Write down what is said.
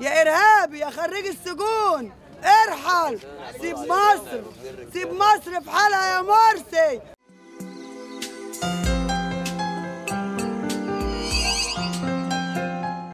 يا إرهابي يا خريج السجون ارحل، سيب مصر، سيب مصر في حالها يا مصر.